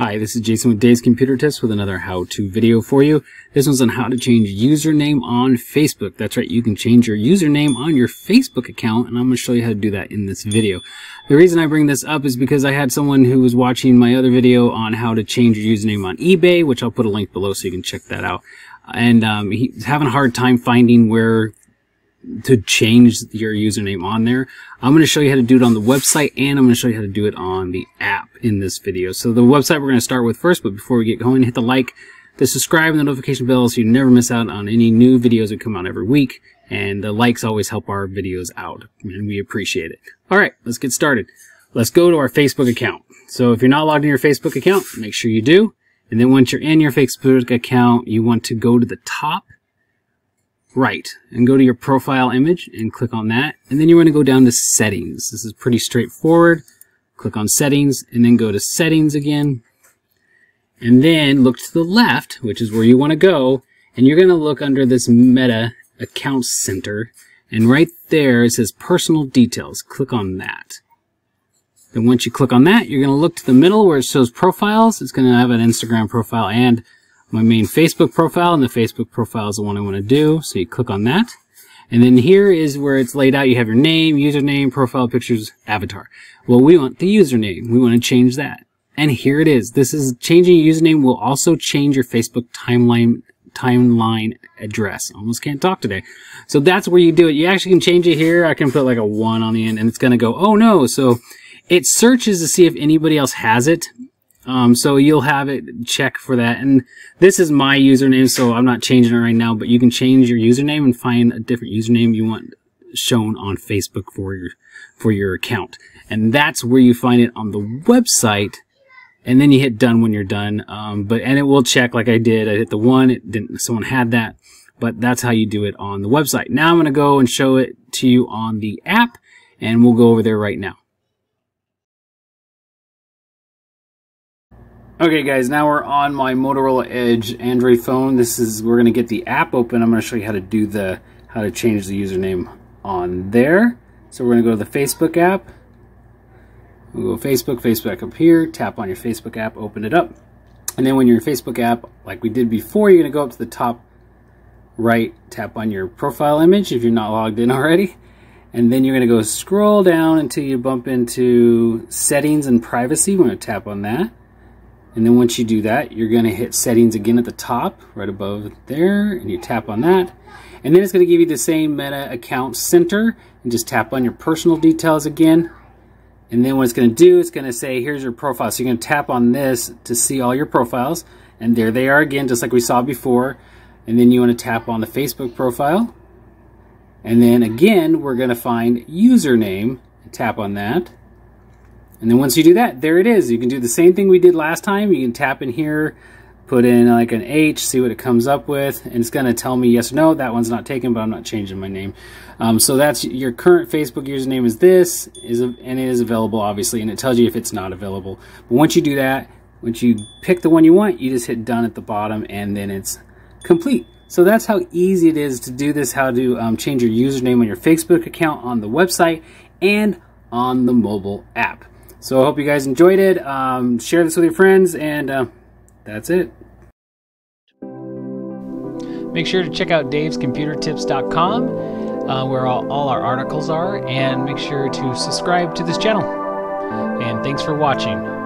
Hi, this is Jason with Dave's Computer Tips with another how-to video for you. This one's on how to change username on Facebook. That's right, you can change your username on your Facebook account, and I'm going to show you how to do that in this video. The reason I bring this up is because I had someone who was watching my other video on how to change your username on eBay, which I'll put a link below so you can check that out. And he's having a hard time finding where to change your username on there. I'm going to show you how to do it on the website, and I'm going to show you how to do it on the app in this video. So the website we're going to start with first, but before we get going, hit the like, the subscribe, and the notification bell so you never miss out on any new videos that come out every week. And the likes always help our videos out, and we appreciate it. All right, let's get started. Let's go to our Facebook account. So if you're not logged in your Facebook account, make sure you do. And then once you're in your Facebook account, you want to go to the top right and go to your profile image and click on that, and then you want to go down to settings. This is pretty straightforward. Click on settings and then go to settings again, and then look to the left, which is where you want to go, and you're going to look under this Meta Account Center, and right there it says personal details. Click on that. Then once you click on that, you're going to look to the middle where it shows profiles. It's going to have an Instagram profile and my main Facebook profile, and the Facebook profile is the one I want to do, so you click on that. And then here is where it's laid out. You have your name, username, profile pictures, avatar. Well, we want the username. We want to change that. And here it is. This is changing your username will also change your Facebook timeline address. Almost can't talk today. So that's where you do it. You actually can change it here. I can put like a 1 on the end, and it's going to go, oh no. So it searches to see if anybody else has it. So you'll have it check for that. And this is my username, so I'm not changing it right now, but you can change your username and find a different username you want shown on Facebook for your account. And that's where you find it on the website. And then you hit done when you're done. And it will check like I did. I hit the 1, it didn't, someone had that, but that's how you do it on the website. Now I'm going to go and show it to you on the app, and we'll go over there right now. Okay guys, now we're on my Motorola Edge Android phone. We're gonna get the app open. I'm gonna show you how to change the username on there. So we're gonna go to the Facebook app. We'll go Facebook up here, tap on your Facebook app, open it up. And then when you're in Facebook app, like we did before, you're gonna go up to the top right, tap on your profile image if you're not logged in already. And then you're gonna go scroll down until you bump into settings and privacy. We're gonna tap on that. And then once you do that, you're going to hit settings again at the top, right above there, and you tap on that. And then it's going to give you the same Meta Account Center, and just tap on your personal details again. And then what it's going to do, it's going to say, here's your profile. So you're going to tap on this to see all your profiles, and there they are again, just like we saw before. And then you want to tap on the Facebook profile. And then again, we're going to find username, and tap on that. And then once you do that, there it is. You can do the same thing we did last time. You can tap in here, put in like an H, see what it comes up with, and it's going to tell me yes or no. That one's not taken, but I'm not changing my name. So that's your current Facebook username is this, and it is available, obviously, and it tells you if it's not available. But once you do that, once you pick the one you want, you just hit done at the bottom, and then it's complete. So that's how easy it is to do this, how to change your username on your Facebook account on the website and on the mobile app. So I hope you guys enjoyed it. Share this with your friends, and that's it. Make sure to check out davescomputertips.com where all our articles are, and make sure to subscribe to this channel. And thanks for watching.